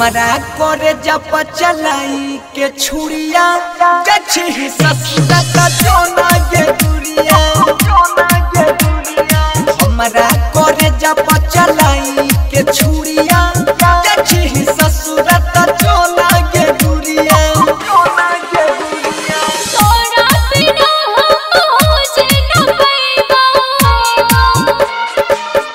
हमरा करे जब चलाई के छुरिया कछी ससुरा का जोना ये दुनिया हमरा करे जब चलाई के छुरिया कछी ससुरा का जोना ये दुनिया तोरा बिना हो जे ना पैदा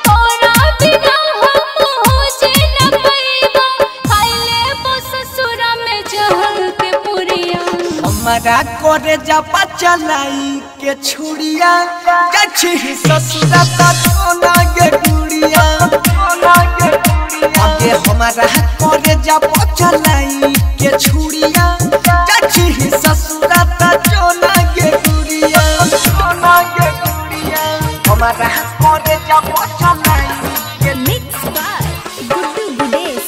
तोरा बिना हो जे ना पैदा खाइले बो ससुरा में जहल के पुरिया हमरा करे जब चलाई के छुरिया कछी ससुरा का जोना ये दुनिया आगे हमरा करे जब चलाई के छुरिया कछी ससुरा का जोना ये दुनिया हमरा करे जब चलाई के मिक्स बाय गुड्डू गुडेश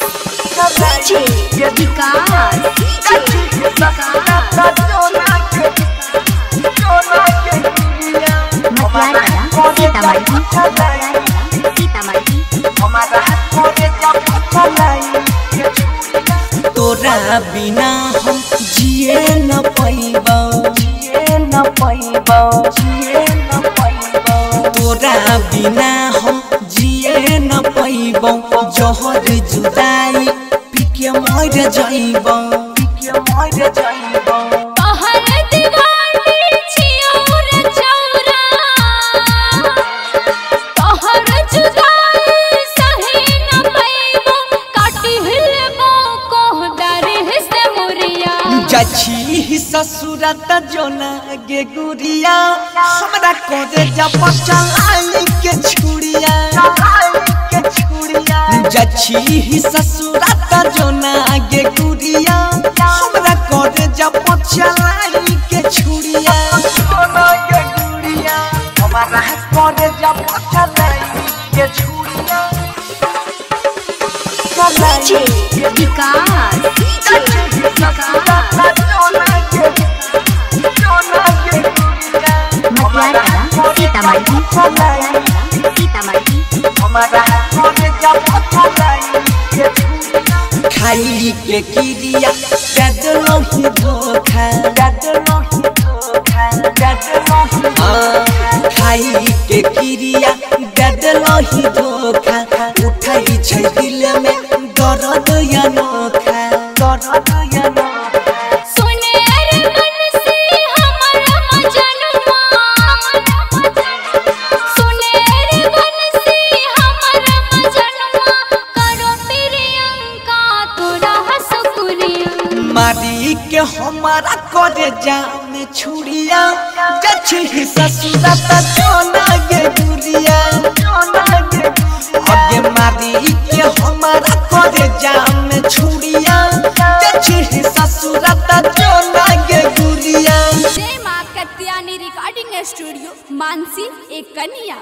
कछी ये विकास कछी ससुरा का जोना तोरा बिना हम जिए न पाइबो तोरा बिना हम जिए न पाइबो जहर जुदाई पीके मर जाइबो कछी ससुरा त जोना गे गुरिया हमरा करे जब चलाई के छुरिया कछी ससुरा त जोना गे गुरिया हमरा करे जब चलाई के छुरिया हमरा करे जब चलाई के छुरिया कलाची विकास खाली के किरिया खाली के किरिया ददलही धोखा उठाई छै दिल में दर्द या नोखा दर्द या मारी के हमारा करे जाम छुरिया कछी ससुरा त जोना ये दुरिया आगे मारी के हमारा करे जाम छुरिया कछी ससुरा त जोना ये दुरिया जय मां कत्यानी रिकॉर्डिंग स्टूडियो मानसी एक कन्या।